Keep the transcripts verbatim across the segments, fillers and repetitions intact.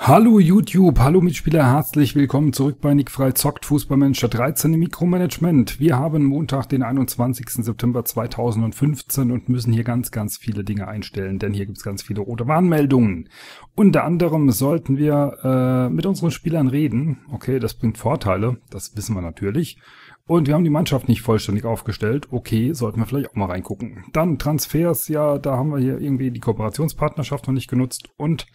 Hallo YouTube, hallo Mitspieler, herzlich willkommen zurück bei Nick Frei zockt Fußballmanager dreizehn im Mikromanagement. Wir haben Montag, den einundzwanzigsten September zweitausendfünfzehn und müssen hier ganz, ganz viele Dinge einstellen, denn hier gibt es ganz viele rote Warnmeldungen. Unter anderem sollten wir äh, mit unseren Spielern reden. Okay, das bringt Vorteile, das wissen wir natürlich. Und wir haben die Mannschaft nicht vollständig aufgestellt. Okay, sollten wir vielleicht auch mal reingucken. Dann Transfers, ja, da haben wir hier irgendwie die Kooperationspartnerschaft noch nicht genutzt und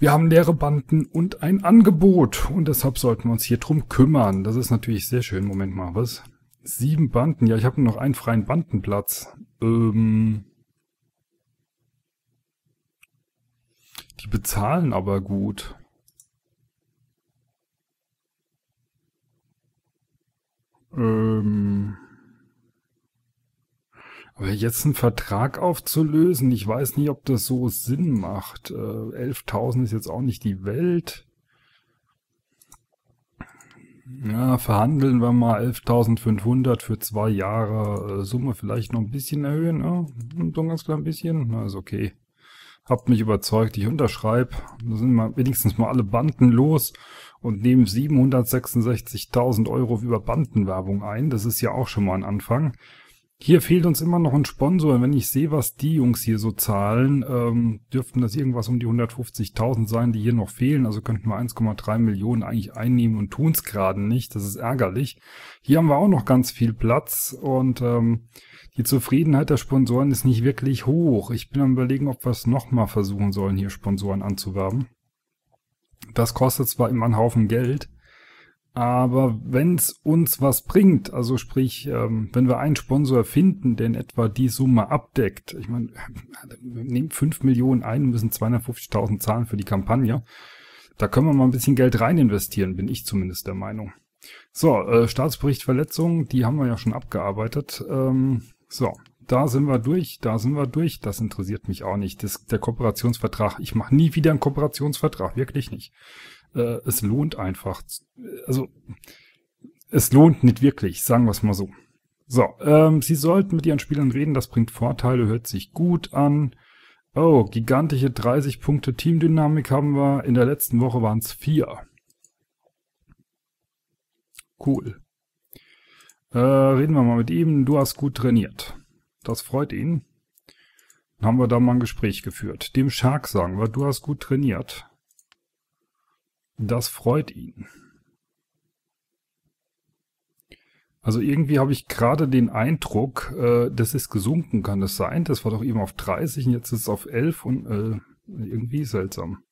wir haben leere Banden und ein Angebot und deshalb sollten wir uns hier drum kümmern. Das ist natürlich sehr schön. Moment mal, was? Sieben Banden. Ja, ich habe noch einen freien Bandenplatz. Ähm Die bezahlen aber gut. Ähm Aber jetzt einen Vertrag aufzulösen, ich weiß nicht, ob das so Sinn macht. Äh, elftausend ist jetzt auch nicht die Welt. Ja, verhandeln wir mal elftausendfünfhundert für zwei Jahre. Äh, Summe vielleicht noch ein bisschen erhöhen. Ja, so ein ganz klein bisschen. Na, ist okay. Habt mich überzeugt, ich unterschreibe. Da sind wir wenigstens mal alle Banden los und nehmen siebenhundertsechsundsechzigtausend Euro über Bandenwerbung ein. Das ist ja auch schon mal ein Anfang. Hier fehlt uns immer noch ein Sponsor. Wenn ich sehe, was die Jungs hier so zahlen, ähm, dürften das irgendwas um die hundertfünfzigtausend sein, die hier noch fehlen. Also könnten wir eins Komma drei Millionen eigentlich einnehmen und tun es gerade nicht. Das ist ärgerlich. Hier haben wir auch noch ganz viel Platz und ähm, die Zufriedenheit der Sponsoren ist nicht wirklich hoch. Ich bin am Überlegen, ob wir es nochmal versuchen sollen, hier Sponsoren anzuwerben. Das kostet zwar immer einen Haufen Geld, aber wenn es uns was bringt, also sprich, ähm, wenn wir einen Sponsor finden, der in etwa die Summe abdeckt, ich meine, wir nehmen fünf Millionen ein und müssen zweihundertfünfzigtausend zahlen für die Kampagne, da können wir mal ein bisschen Geld rein investieren, bin ich zumindest der Meinung. So, äh, Staatsbericht Verletzungen, die haben wir ja schon abgearbeitet. Ähm, so, da sind wir durch, da sind wir durch, das interessiert mich auch nicht. Das, der Kooperationsvertrag, ich mache nie wieder einen Kooperationsvertrag, wirklich nicht. Es lohnt einfach, also es lohnt nicht wirklich, sagen wir es mal so. So, ähm, Sie sollten mit Ihren Spielern reden, das bringt Vorteile, hört sich gut an. Oh, gigantische dreißig Punkte Teamdynamik haben wir, in der letzten Woche waren es vier. Cool. Äh, reden wir mal mit ihm, du hast gut trainiert, das freut ihn. Dann haben wir da mal ein Gespräch geführt. Dem Shark sagen wir, du hast gut trainiert. Das freut ihn. Also irgendwie habe ich gerade den Eindruck, äh, das ist gesunken, kann das sein? Das war doch eben auf dreißig und jetzt ist es auf elf und äh, irgendwie seltsam.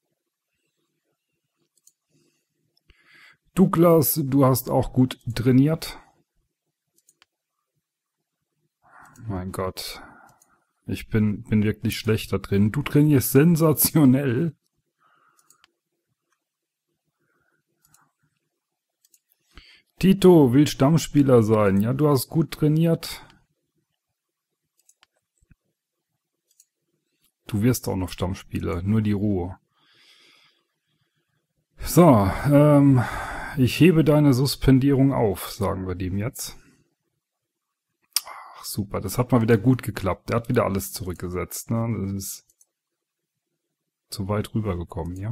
Douglas, du hast auch gut trainiert. Mein Gott, ich bin, bin wirklich schlecht da drin. Du trainierst sensationell. Tito will Stammspieler sein. Ja, du hast gut trainiert. Du wirst auch noch Stammspieler, nur die Ruhe. So, ähm, ich hebe deine Suspendierung auf, sagen wir dem jetzt. Ach, super, das hat mal wieder gut geklappt. Der hat wieder alles zurückgesetzt, ne? Das ist zu weit rübergekommen, ja.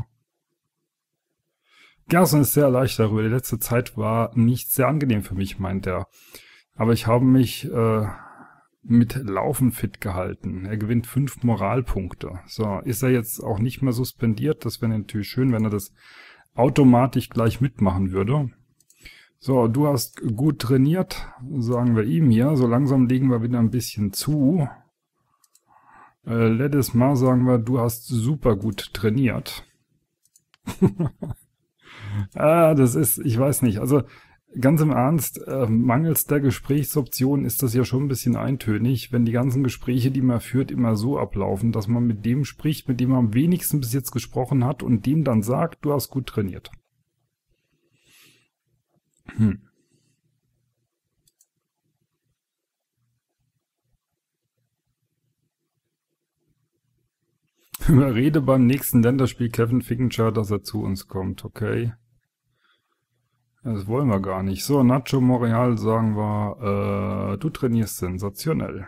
Gerson ist sehr erleichtert darüber. Die letzte Zeit war nicht sehr angenehm für mich, meint er. Aber ich habe mich äh, mit Laufen fit gehalten. Er gewinnt fünf Moralpunkte. So, ist er jetzt auch nicht mehr suspendiert? Das wäre natürlich schön, wenn er das automatisch gleich mitmachen würde. So, du hast gut trainiert, sagen wir ihm hier. So langsam legen wir wieder ein bisschen zu. Äh, letztes Mal sagen wir, du hast super gut trainiert. Ah, das ist, ich weiß nicht, also ganz im Ernst, äh, mangels der Gesprächsoption ist das ja schon ein bisschen eintönig, wenn die ganzen Gespräche, die man führt, immer so ablaufen, dass man mit dem spricht, mit dem man am wenigsten bis jetzt gesprochen hat und dem dann sagt, du hast gut trainiert. Hm. Überrede beim nächsten Länderspiel Kevin Finkenchar, dass er zu uns kommt, okay. Das wollen wir gar nicht. So, Nacho Monreal sagen wir, äh, du trainierst sensationell.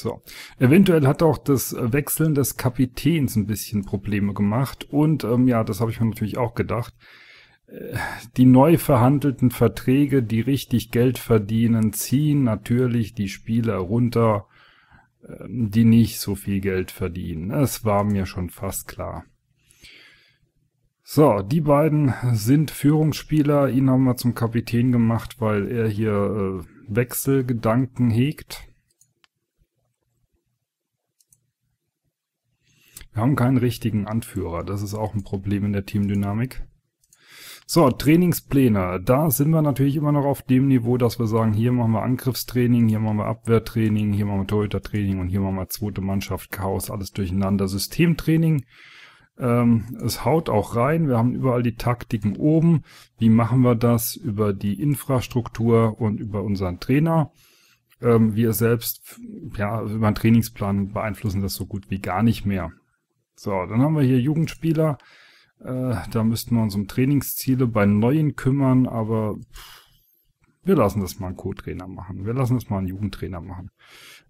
So. Eventuell hat auch das Wechseln des Kapitäns ein bisschen Probleme gemacht. Und ähm, ja, das habe ich mir natürlich auch gedacht. Die neu verhandelten Verträge, die richtig Geld verdienen, ziehen natürlich die Spieler runter, die nicht so viel Geld verdienen. Es war mir schon fast klar. So, die beiden sind Führungsspieler. Ihn haben wir zum Kapitän gemacht, weil er hier äh, Wechselgedanken hegt. Wir haben keinen richtigen Anführer. Das ist auch ein Problem in der Teamdynamik. So, Trainingspläne. Da sind wir natürlich immer noch auf dem Niveau, dass wir sagen, hier machen wir Angriffstraining, hier machen wir Abwehrtraining, hier machen wir Torhütertraining und hier machen wir zweite Mannschaft, Chaos, alles durcheinander. Systemtraining, ähm, es haut auch rein. Wir haben überall die Taktiken oben. Wie machen wir das? Über die Infrastruktur und über unseren Trainer. Ähm, wir selbst, ja, über einen Trainingsplan beeinflussen das so gut wie gar nicht mehr. So, dann haben wir hier Jugendspieler. Da müssten wir uns um Trainingsziele bei neuen kümmern, aber wir lassen das mal einen Co-Trainer machen. Wir lassen das mal einen Jugendtrainer machen.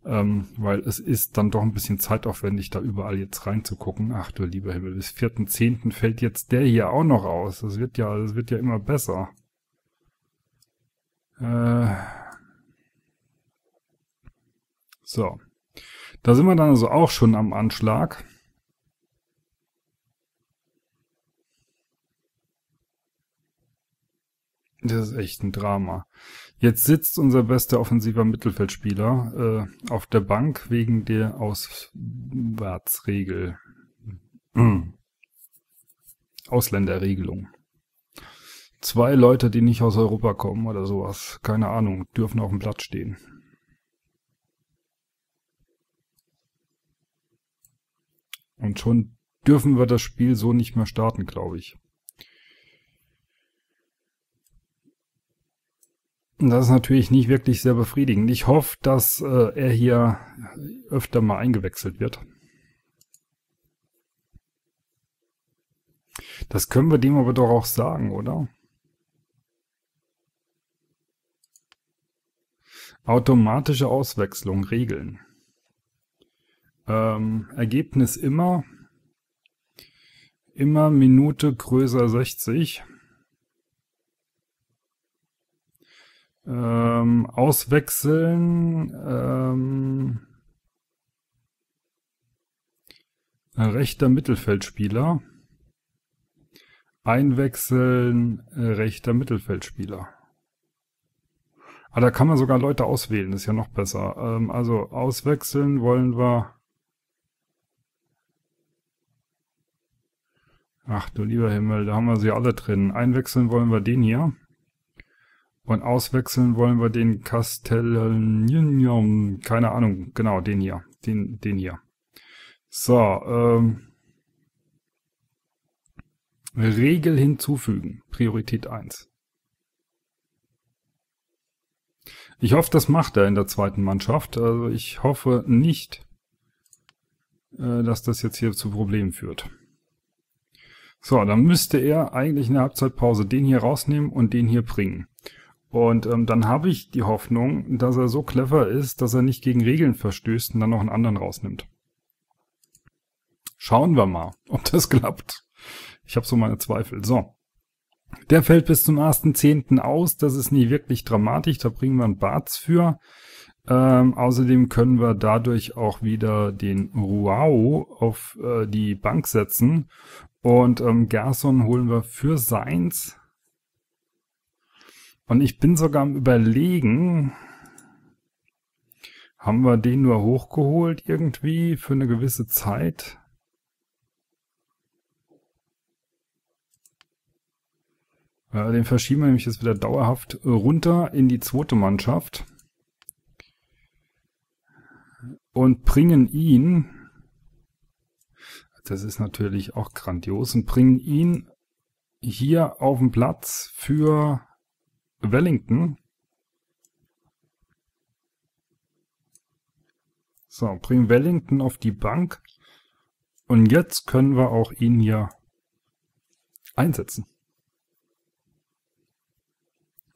Ähm, weil es ist dann doch ein bisschen zeitaufwendig, da überall jetzt reinzugucken. Ach du lieber Himmel, bis vierten zehnten fällt jetzt der hier auch noch aus. Das wird ja, das wird ja immer besser. Äh so. Da sind wir dann also auch schon am Anschlag. Das ist echt ein Drama. Jetzt sitzt unser bester offensiver Mittelfeldspieler äh, auf der Bank wegen der Auswärtsregel. Ausländerregelung. Zwei Leute, die nicht aus Europa kommen oder sowas, keine Ahnung, dürfen auf dem Platz stehen. Und schon dürfen wir das Spiel so nicht mehr starten, glaube ich. Das ist natürlich nicht wirklich sehr befriedigend. Ich hoffe, dass äh, er hier öfter mal eingewechselt wird. Das können wir dem aber doch auch sagen, oder? Automatische Auswechslung regeln. Ähm, Ergebnis immer. Immer Minute größer sechzig. Ähm, auswechseln, ähm, rechter Mittelfeldspieler, einwechseln, rechter Mittelfeldspieler. Ah, da kann man sogar Leute auswählen, ist ja noch besser. Ähm, also auswechseln wollen wir... Ach du lieber Himmel, da haben wir sie alle drin. Einwechseln wollen wir den hier. Und auswechseln wollen wir den Castellanium, keine Ahnung, genau, den hier, den, den hier. So, ähm, Regel hinzufügen, Priorität eins. Ich hoffe, das macht er in der zweiten Mannschaft, also ich hoffe nicht, äh, dass das jetzt hier zu Problemen führt. So, dann müsste er eigentlich in der Halbzeitpause den hier rausnehmen und den hier bringen. Und ähm, dann habe ich die Hoffnung, dass er so clever ist, dass er nicht gegen Regeln verstößt und dann noch einen anderen rausnimmt. Schauen wir mal, ob das klappt. Ich habe so meine Zweifel. So, der fällt bis zum ersten zehnten aus. Das ist nicht wirklich dramatisch. Da bringen wir einen Bartz für. Ähm, außerdem können wir dadurch auch wieder den Ruau auf äh, die Bank setzen. Und ähm, Gerson holen wir für Seins. Und ich bin sogar am Überlegen, haben wir den nur hochgeholt irgendwie für eine gewisse Zeit? Äh, den verschieben wir nämlich jetzt wieder dauerhaft runter in die zweite Mannschaft und bringen ihn, das ist natürlich auch grandios, und bringen ihn hier auf den Platz für... Wellington. So, bringen Wellington auf die Bank. Und jetzt können wir auch ihn hier einsetzen.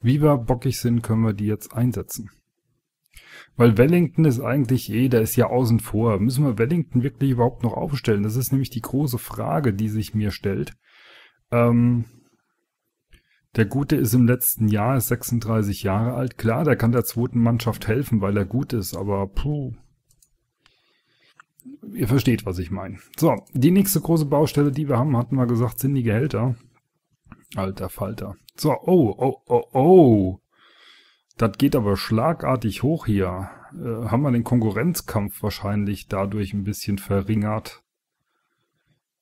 Wie wir bockig sind, können wir die jetzt einsetzen. Weil Wellington ist eigentlich eh, der ist ja außen vor. Müssen wir Wellington wirklich überhaupt noch aufstellen? Das ist nämlich die große Frage, die sich mir stellt. Ähm, der Gute ist im letzten Jahr, ist sechsunddreißig Jahre alt. Klar, der kann der zweiten Mannschaft helfen, weil er gut ist, aber puh. Ihr versteht, was ich meine. So, die nächste große Baustelle, die wir haben, hatten wir gesagt, sind die Gehälter. Alter Falter. So, oh, oh, oh, oh. Das geht aber schlagartig hoch hier. Äh, haben wir den Konkurrenzkampf wahrscheinlich dadurch ein bisschen verringert.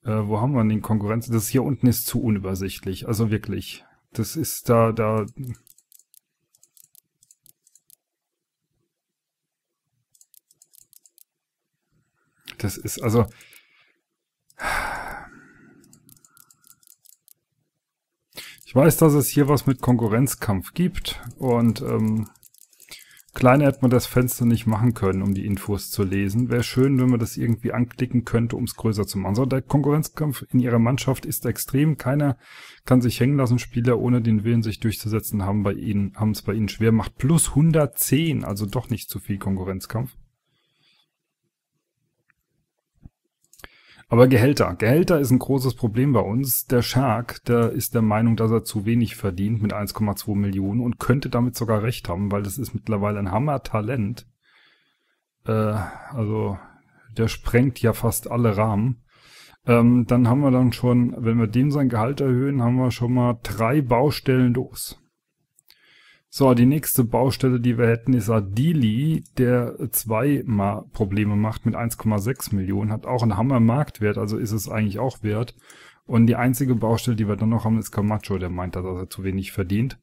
Äh, wo haben wir denn den Konkurrenz? Das hier unten ist zu unübersichtlich. Also wirklich. Das ist da, da... Das ist also... Ich weiß, dass es hier was mit Konkurrenzkampf gibt und ähm, kleiner hätte man das Fenster nicht machen können, um die Infos zu lesen. Wäre schön, wenn man das irgendwie anklicken könnte, um es größer zu machen. So, der Konkurrenzkampf in ihrer Mannschaft ist extrem. Keiner kann sich hängen lassen. Spieler ohne den Willen, sich durchzusetzen, haben bei ihnen, haben es bei ihnen schwer. Macht plus hundertzehn, also doch nicht zu viel Konkurrenzkampf. Aber Gehälter. Gehälter ist ein großes Problem bei uns. Der Shark, der ist der Meinung, dass er zu wenig verdient mit eins Komma zwei Millionen und könnte damit sogar recht haben, weil das ist mittlerweile ein Hammer-Talent. Äh, also der sprengt ja fast alle Rahmen. Ähm, dann haben wir dann schon, wenn wir dem sein Gehalt erhöhen, haben wir schon mal drei Baustellen los. So, die nächste Baustelle, die wir hätten, ist Adili, der zweimal Probleme macht mit eins Komma sechs Millionen, hat auch einen Hammer-Marktwert, also ist es eigentlich auch wert. Und die einzige Baustelle, die wir dann noch haben, ist Camacho, der meint, dass er zu wenig verdient.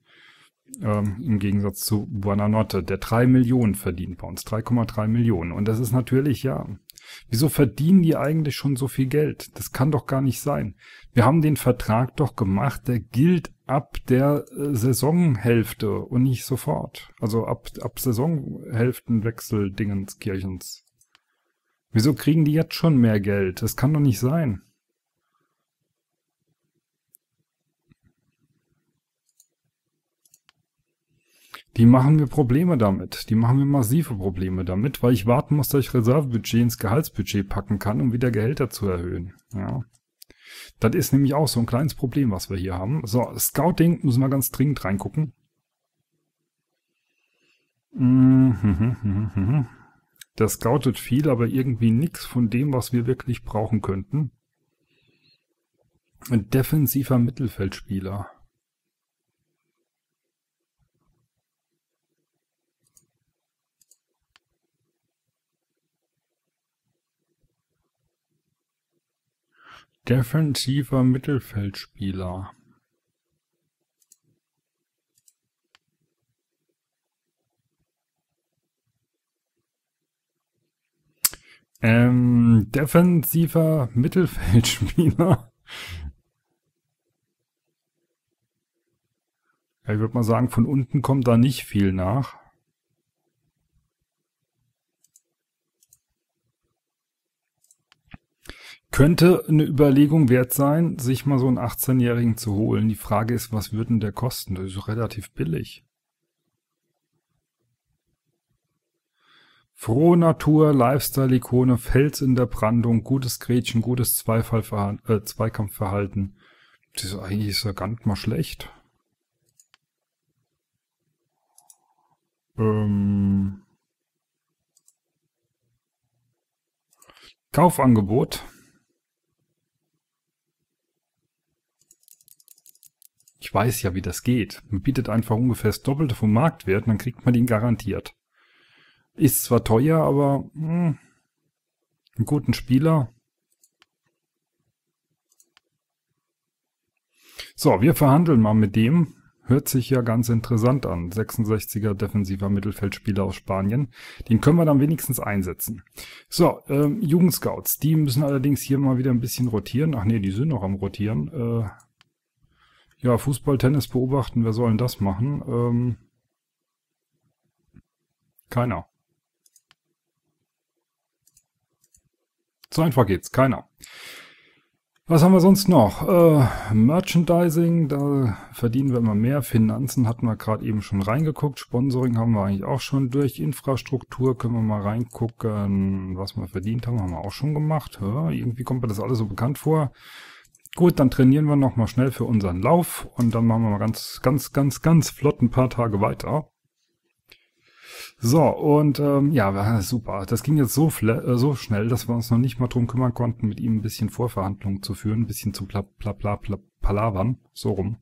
Ähm, im Gegensatz zu Buonanotte, der drei Millionen verdient bei uns, drei Komma drei Millionen. Und das ist natürlich, ja, wieso verdienen die eigentlich schon so viel Geld? Das kann doch gar nicht sein. Wir haben den Vertrag doch gemacht, der gilt ab der äh, Saisonhälfte und nicht sofort. Also ab, ab Saisonhälftenwechsel Dingenskirchens. Wieso kriegen die jetzt schon mehr Geld? Das kann doch nicht sein. Die machen mir Probleme damit. Die machen mir massive Probleme damit, weil ich warten muss, dass ich Reservebudget ins Gehaltsbudget packen kann, um wieder Gehälter zu erhöhen. Ja. Das ist nämlich auch so ein kleines Problem, was wir hier haben. So, Scouting müssen wir ganz dringend reingucken. Der scoutet viel, aber irgendwie nichts von dem, was wir wirklich brauchen könnten. Ein defensiver Mittelfeldspieler. Defensiver Mittelfeldspieler. Ähm, defensiver Mittelfeldspieler. Ja, ich würde mal sagen, von unten kommt da nicht viel nach. Könnte eine Überlegung wert sein, sich mal so einen achtzehnjährigen zu holen. Die Frage ist, was würde denn der kosten? Das ist relativ billig. Frohe Natur, Lifestyle-Ikone, Fels in der Brandung, gutes Gretchen, gutes Zweifallverhalten, äh, Zweikampfverhalten. Das ist eigentlich ja gar nicht mal schlecht. Ähm. Kaufangebot. Ich weiß ja, wie das geht. Man bietet einfach ungefähr das Doppelte vom Marktwert und dann kriegt man den garantiert. Ist zwar teuer, aber mh, einen guten Spieler. So, wir verhandeln mal mit dem. Hört sich ja ganz interessant an. sechsundsechziger defensiver Mittelfeldspieler aus Spanien. Den können wir dann wenigstens einsetzen. So, ähm, Jugendscouts. Die müssen allerdings hier mal wieder ein bisschen rotieren. Ach nee, die sind noch am Rotieren. Äh... Ja, Fußball, Tennis beobachten, wer soll denn das machen? Ähm, keiner. So einfach geht's, keiner. Was haben wir sonst noch? Äh, Merchandising, da verdienen wir immer mehr. Finanzen hatten wir gerade eben schon reingeguckt. Sponsoring haben wir eigentlich auch schon durch. Infrastruktur können wir mal reingucken, was wir verdient haben. Haben wir auch schon gemacht. Ja, irgendwie kommt mir das alles so bekannt vor. Gut, dann trainieren wir nochmal schnell für unseren Lauf. Und dann machen wir mal ganz, ganz, ganz, ganz flott ein paar Tage weiter. So, und ähm, ja, super. Das ging jetzt so, äh, so schnell, dass wir uns noch nicht mal drum kümmern konnten, mit ihm ein bisschen Vorverhandlungen zu führen, ein bisschen zu pla pla pla pla palavern, so rum.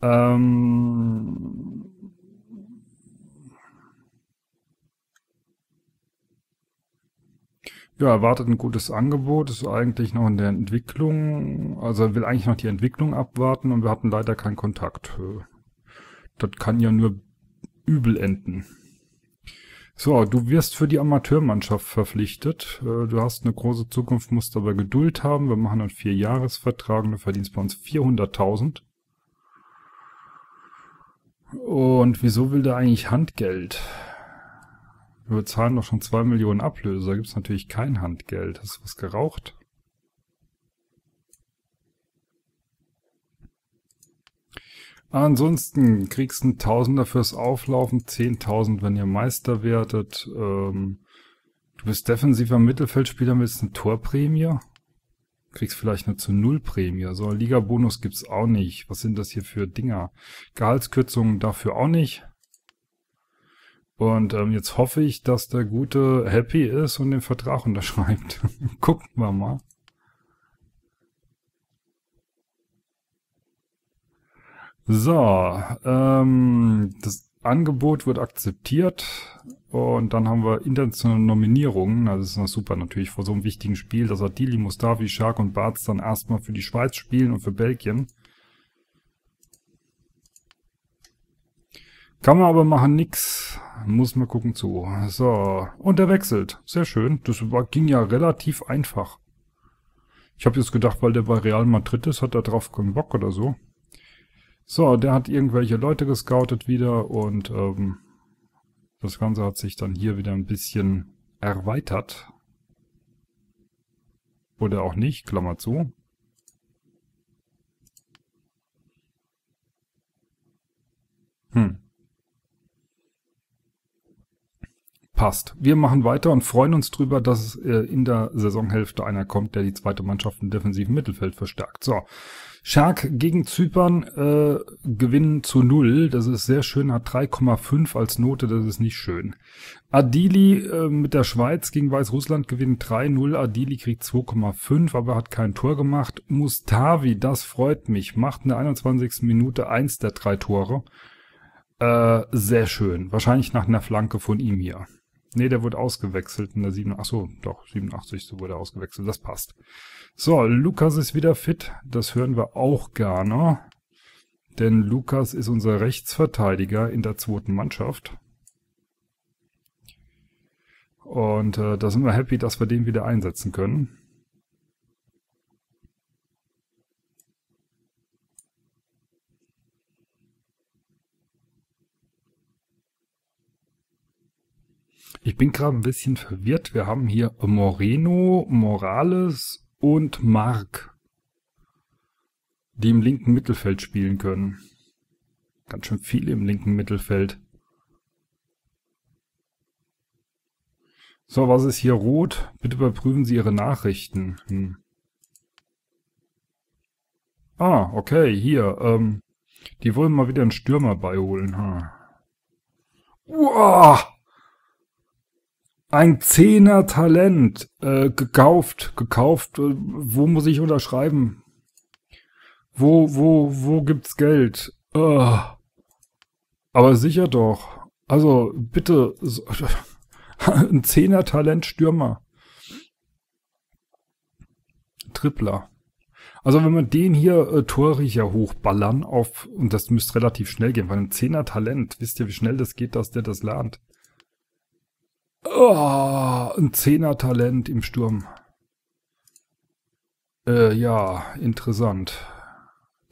Ähm... Ja, erwartet ein gutes Angebot, ist eigentlich noch in der Entwicklung, also er will eigentlich noch die Entwicklung abwarten und wir hatten leider keinen Kontakt. Das kann ja nur übel enden. So, du wirst für die Amateurmannschaft verpflichtet. Du hast eine große Zukunft, musst aber Geduld haben. Wir machen einen Vierjahresvertrag und du verdienst bei uns vierhunderttausend. Und wieso will der eigentlich Handgeld? Wir bezahlen doch schon zwei Millionen Ablöse. Da gibt es natürlich kein Handgeld. Hast du was geraucht? Ansonsten kriegst du einen Tausender fürs Auflaufen, zehntausend, wenn ihr Meister werdet. Ähm, du bist defensiver Mittelfeldspieler, willst eine Torprämie? Kriegst vielleicht eine zu null Prämie. So, Liga-Bonus gibt es auch nicht. Was sind das hier für Dinger? Gehaltskürzungen dafür auch nicht. Und ähm, jetzt hoffe ich, dass der Gute happy ist und den Vertrag unterschreibt. Gucken wir mal. So, ähm, das Angebot wird akzeptiert und dann haben wir internationale Nominierungen. Also das ist noch super natürlich vor so einem wichtigen Spiel, dass Adili, Mustafi, Schark und Bartz dann erstmal für die Schweiz spielen und für Belgien. Kann man aber machen nix, muss man gucken zu. So, und er wechselt, sehr schön, das war, ging ja relativ einfach. Ich habe jetzt gedacht, weil der bei Real Madrid ist, hat er drauf keinen Bock oder so. So, der hat irgendwelche Leute gescoutet wieder und ähm, das Ganze hat sich dann hier wieder ein bisschen erweitert. Oder auch nicht, Klammer zu. Hm. Passt. Wir machen weiter und freuen uns drüber, dass äh, in der Saisonhälfte einer kommt, der die zweite Mannschaft im defensiven Mittelfeld verstärkt. So. Schark gegen Zypern äh, gewinnen zu null. Das ist sehr schön, hat drei Komma fünf als Note, das ist nicht schön. Adili äh, mit der Schweiz gegen Weißrussland gewinnt drei null. Adili kriegt zwei Komma fünf, aber hat kein Tor gemacht. Mustavi, das freut mich, macht in der einundzwanzigsten Minute eins der drei Tore. Äh, sehr schön. Wahrscheinlich nach einer Flanke von ihm hier. Ne, der wurde ausgewechselt in der siebenundachtzigsten. Achso, doch, siebenundachtzigste wurde er ausgewechselt. Das passt. So, Lukas ist wieder fit. Das hören wir auch gerne. Denn Lukas ist unser Rechtsverteidiger in der zweiten Mannschaft. Und äh, da sind wir happy, dass wir den wieder einsetzen können. Ich bin gerade ein bisschen verwirrt. Wir haben hier Moreno, Morales und Marc, die im linken Mittelfeld spielen können. Ganz schön viele im linken Mittelfeld. So, was ist hier rot? Bitte überprüfen Sie Ihre Nachrichten. Hm. Ah, okay, hier. Ähm, die wollen mal wieder einen Stürmer beiholen. Hm. Uah! Ein Zehner-Talent, äh, gekauft, gekauft, äh, wo muss ich unterschreiben? Wo, wo, wo gibt's Geld? Äh, aber sicher doch. Also, bitte, so, ein Zehner-Talent-Stürmer. Tripler. Also, wenn wir den hier äh, Torriecher hochballern auf, und das müsste relativ schnell gehen, weil ein Zehner-Talent, wisst ihr, wie schnell das geht, dass der das lernt? Oh, ein Zehner-Talent im Sturm. Äh, ja, interessant.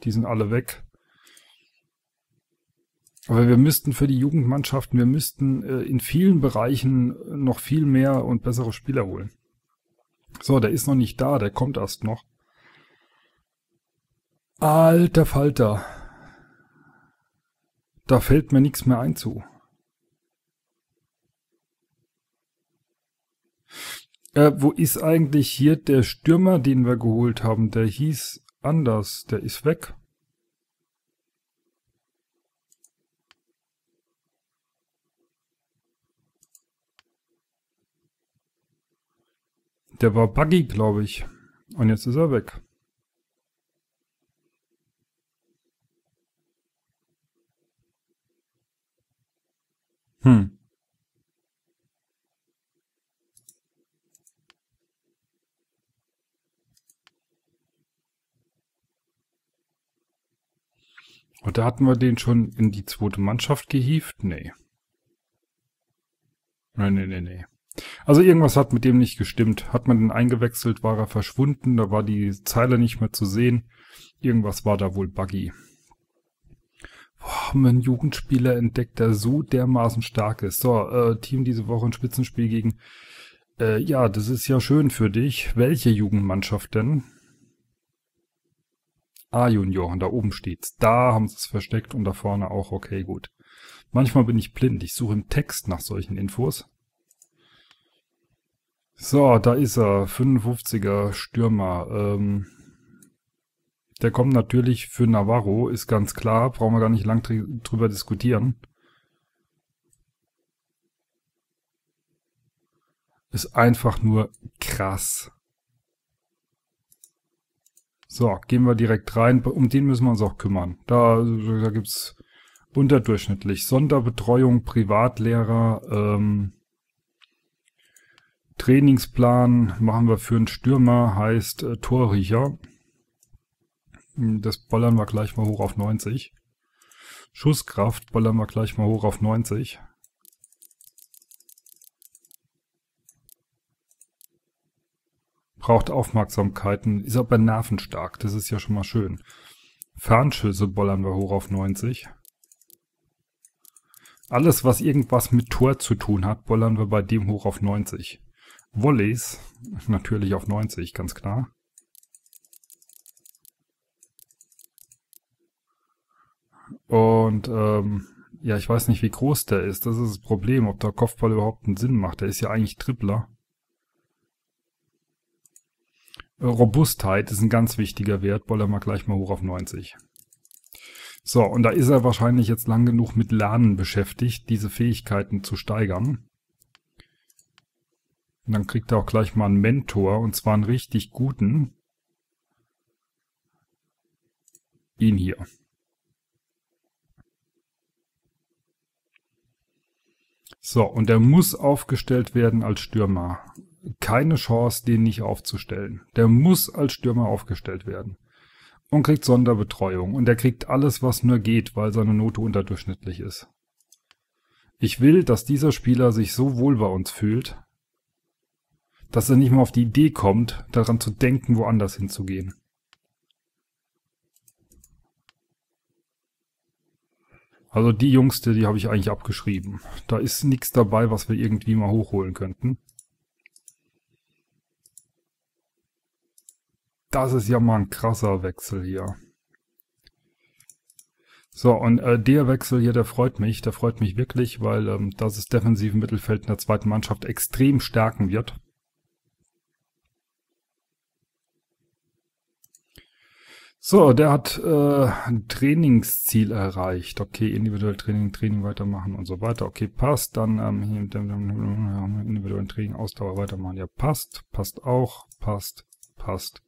Die sind alle weg. Aber wir müssten für die Jugendmannschaften, wir müssten äh, in vielen Bereichen noch viel mehr und bessere Spieler holen. So, der ist noch nicht da, der kommt erst noch. Alter Falter. Da fällt mir nichts mehr ein zu. Äh, wo ist eigentlich hier der Stürmer, den wir geholt haben? Der hieß anders. Der ist weg. Der war buggy, glaube ich. Und jetzt ist er weg. Hm. Und da hatten wir den schon in die zweite Mannschaft gehievt? Nee. Nein, nee, nee, nee. Also irgendwas hat mit dem nicht gestimmt. Hat man den eingewechselt, war er verschwunden, da war die Zeile nicht mehr zu sehen. Irgendwas war da wohl buggy. Boah, haben wir einen Jugendspieler entdeckt, der so dermaßen stark ist. So, äh, Team diese Woche ein Spitzenspiel gegen... Äh, ja, das ist ja schön für dich. Welche Jugendmannschaft denn? A-Junioren, da oben steht's. Da haben sie es versteckt und da vorne auch. Okay, gut. Manchmal bin ich blind. Ich suche im Text nach solchen Infos. So, da ist er, fünfundfünfziger Stürmer. Ähm, der kommt natürlich für Navarro, ist ganz klar, brauchen wir gar nicht lang drüber diskutieren. Ist einfach nur krass. So, gehen wir direkt rein, um den müssen wir uns auch kümmern. Da, da gibt es unterdurchschnittlich Sonderbetreuung, Privatlehrer, ähm... Trainingsplan machen wir für einen Stürmer, heißt äh, Torriecher. Das ballern wir gleich mal hoch auf neunzig. Schusskraft ballern wir gleich mal hoch auf neunzig. Braucht Aufmerksamkeiten, ist aber nervenstark, das ist ja schon mal schön. Fernschüsse ballern wir hoch auf neunzig. Alles, was irgendwas mit Tor zu tun hat, ballern wir bei dem hoch auf neunzig. Volleys natürlich auf neunzig, ganz klar. Und ähm, ja, ich weiß nicht, wie groß der ist. Das ist das Problem, ob der Kopfball überhaupt einen Sinn macht. Der ist ja eigentlich Dribbler. Äh, Robustheit ist ein ganz wichtiger Wert. Bollern wir gleich mal hoch auf neunzig. So, und da ist er wahrscheinlich jetzt lang genug mit Lernen beschäftigt, diese Fähigkeiten zu steigern. Und dann kriegt er auch gleich mal einen Mentor, und zwar einen richtig guten. Ihn hier. So, und er muss aufgestellt werden als Stürmer. Keine Chance, den nicht aufzustellen. Der muss als Stürmer aufgestellt werden. Und kriegt Sonderbetreuung. Und er kriegt alles, was nur geht, weil seine Note unterdurchschnittlich ist. Ich will, dass dieser Spieler sich so wohl bei uns fühlt, dass er nicht mal auf die Idee kommt, daran zu denken, woanders hinzugehen. Also die Jungs, die, die habe ich eigentlich abgeschrieben. Da ist nichts dabei, was wir irgendwie mal hochholen könnten. Das ist ja mal ein krasser Wechsel hier. So, und äh, der Wechsel hier, der freut mich. Der freut mich wirklich, weil ähm, das das defensive Mittelfeld in der zweiten Mannschaft extrem stärken wird. So, der hat äh, ein Trainingsziel erreicht. Okay, individuell Training, Training weitermachen und so weiter. Okay, passt. Dann ähm, hier mit dem, dem, dem individuellen Training, Ausdauer weitermachen. Ja, passt. Passt auch. Passt. Passt.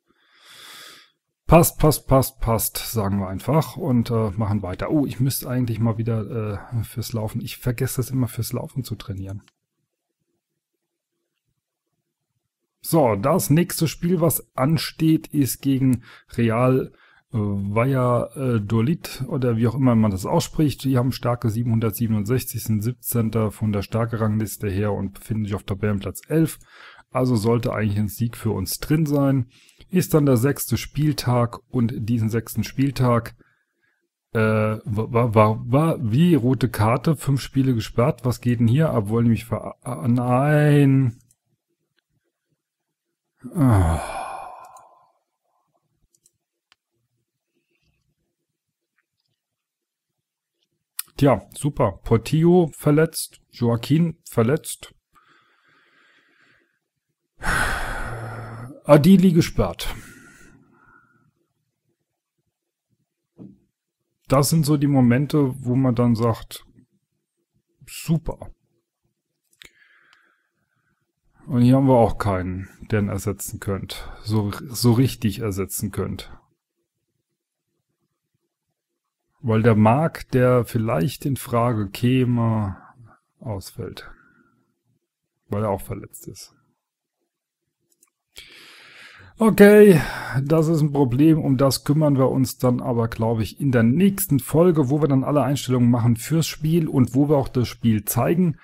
Passt, passt, passt, passt, sagen wir einfach. Und äh, machen weiter. Oh, ich müsste eigentlich mal wieder äh, fürs Laufen. Ich vergesse das immer, fürs Laufen zu trainieren. So, das nächste Spiel, was ansteht, ist gegen Real Valladolid oder wie auch immer man das ausspricht. Die haben starke siebenhundertsiebenundsechzig, sind siebzehnter von der starke Rangliste her und befinden sich auf Tabellenplatz elf. Also sollte eigentlich ein Sieg für uns drin sein. Ist dann der sechste Spieltag und diesen sechsten Spieltag äh, war, war, war wie rote Karte, fünf Spiele gesperrt. Was geht denn hier ab? Wollen mich ver... Ah, nein... Tja, super. Portillo verletzt, Joaquin verletzt. Adili gesperrt. Das sind so die Momente, wo man dann sagt, super. Und hier haben wir auch keinen, der ihn ersetzen könnt. So, so richtig ersetzen könnt. Weil der Markt, der vielleicht in Frage käme, ausfällt. Weil er auch verletzt ist. Okay, das ist ein Problem, um das kümmern wir uns dann aber, glaube ich, in der nächsten Folge, wo wir dann alle Einstellungen machen fürs Spiel und wo wir auch das Spiel zeigen.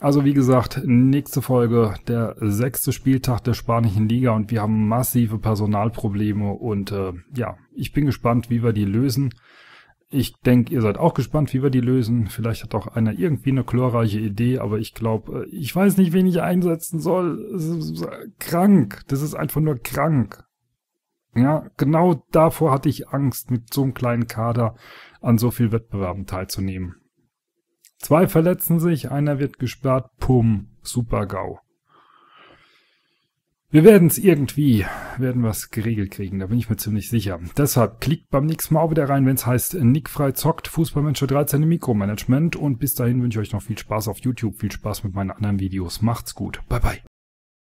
Also wie gesagt, nächste Folge, der sechste Spieltag der spanischen Liga und wir haben massive Personalprobleme und äh, ja, ich bin gespannt, wie wir die lösen. Ich denke, ihr seid auch gespannt, wie wir die lösen. Vielleicht hat auch einer irgendwie eine glorreiche Idee, aber ich glaube, ich weiß nicht, wen ich einsetzen soll. Es ist krank. Das ist einfach nur krank. Ja, genau davor hatte ich Angst, mit so einem kleinen Kader an so viel Wettbewerben teilzunehmen. Zwei verletzen sich, einer wird gesperrt. Pum, super GAU. Wir werden es irgendwie, werden wir es geregelt kriegen, da bin ich mir ziemlich sicher. Deshalb klickt beim nächsten Mal auch wieder rein, wenn es heißt Nick Frei zockt, Fußballmanager dreizehn im Mikromanagement. Und bis dahin wünsche ich euch noch viel Spaß auf YouTube, viel Spaß mit meinen anderen Videos. Macht's gut, bye bye.